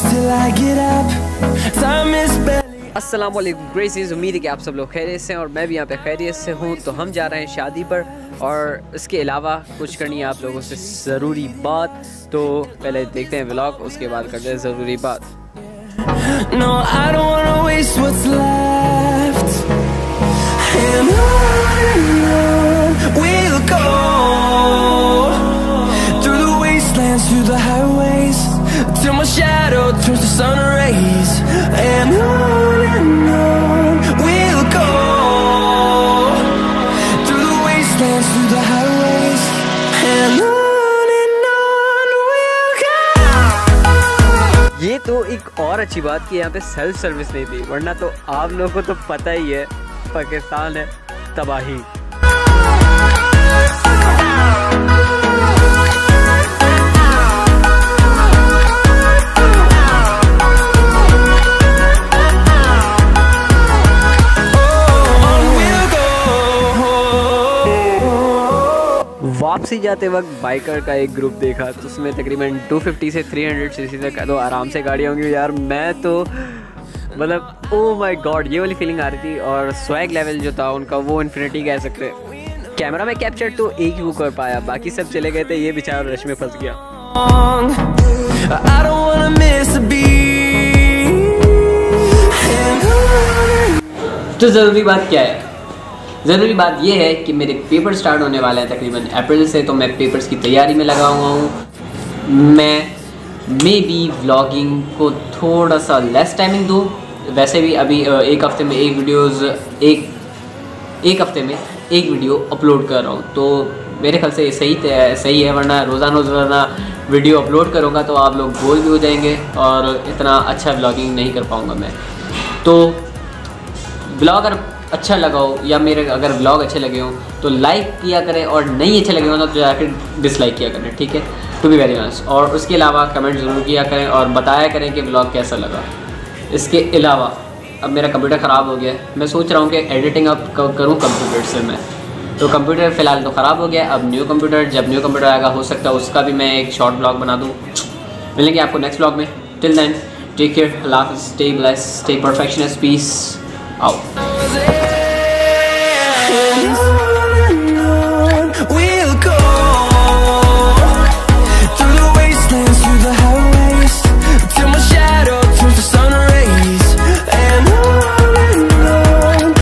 close till I get up. Time is barely. Assalamualaikum Gracies, उम्मीद है कि आप सब लोग खैरियत से हैं और मैं भी यहाँ पे खैरियत से हूँ। तो हम जा रहे हैं शादी पर और इसके अलावा कुछ करनी है आप लोगों से ज़रूरी बात। तो पहले देखते हैं व्लॉग, उसके बाद करते हैं ज़रूरी बात। No, I don't wanna waste what's left. Through the highways till my shadow turns to sun rays, and on we'll go through the wastelands, through the highways, and on we'll go. ये तो एक और अच्छी बात कि यहाँ पे self service नहीं थी, वरना तो आप लोगों को तो पता ही है पाकिस्तान है तबाही। वापसी जाते वक्त बाइकर का एक ग्रुप देखा तो उसमें तकरीबन 250 से 300 सीसी तक तो आराम से गाड़ियाँ होंगी। यार मैं तो मतलब ओह माय गॉड ये वाली फीलिंग आ रही थी। और स्वैग लेवल जो था उनका वो इन्फिनिटी कह सकते। कैमरा में कैप्चर तो एक ही वो कर पाया, बाकी सब चले गए थे, ये बेचारा रश में फंस गया। तो ज़रूरी बात क्या है? ज़रूरी बात यह है कि मेरे पेपर स्टार्ट होने वाले हैं तकरीबन अप्रैल से, तो मैं पेपर्स की तैयारी में लगा हुआ हूँ। मैं मे बी व्लॉगिंग को थोड़ा सा लेस टाइमिंग दूँ। वैसे भी अभी एक हफ़्ते में एक वीडियो अपलोड कर रहा हूँ, तो मेरे ख्याल से सही है, वरना रोज़ाना वीडियो अपलोड करूँगा तो आप लोग बोर भी हो जाएंगे और इतना अच्छा व्लॉगिंग नहीं कर पाऊँगा मैं। तो ब्लॉग अच्छा लगा हो या मेरे अगर व्लॉग अच्छे लगे हों तो लाइक किया करें, और नहीं अच्छे लगे हों तो जाकर डिसलाइक किया करें, ठीक है? To be very honest. और उसके अलावा कमेंट ज़रूर किया करें और बताया करें कि व्लॉग कैसा लगा। इसके अलावा अब मेरा कंप्यूटर ख़राब हो गया है, मैं सोच रहा हूँ कि एडिटिंग अब करूँ कंप्यूटर से मैं। तो कंप्यूटर फ़िलहाल तो ख़राब हो गया, अब न्यू कंप्यूटर, जब न्यू कंप्यूटर आएगा हो सकता है उसका भी मैं एक शॉर्ट व्लॉग बना दूँ। मिलेंगे आपको नेक्स्ट व्लॉग में। टिल देन टेक केयर, अल्लाह हाफ़िज़, stay blessed, stay perfectionist, peace out.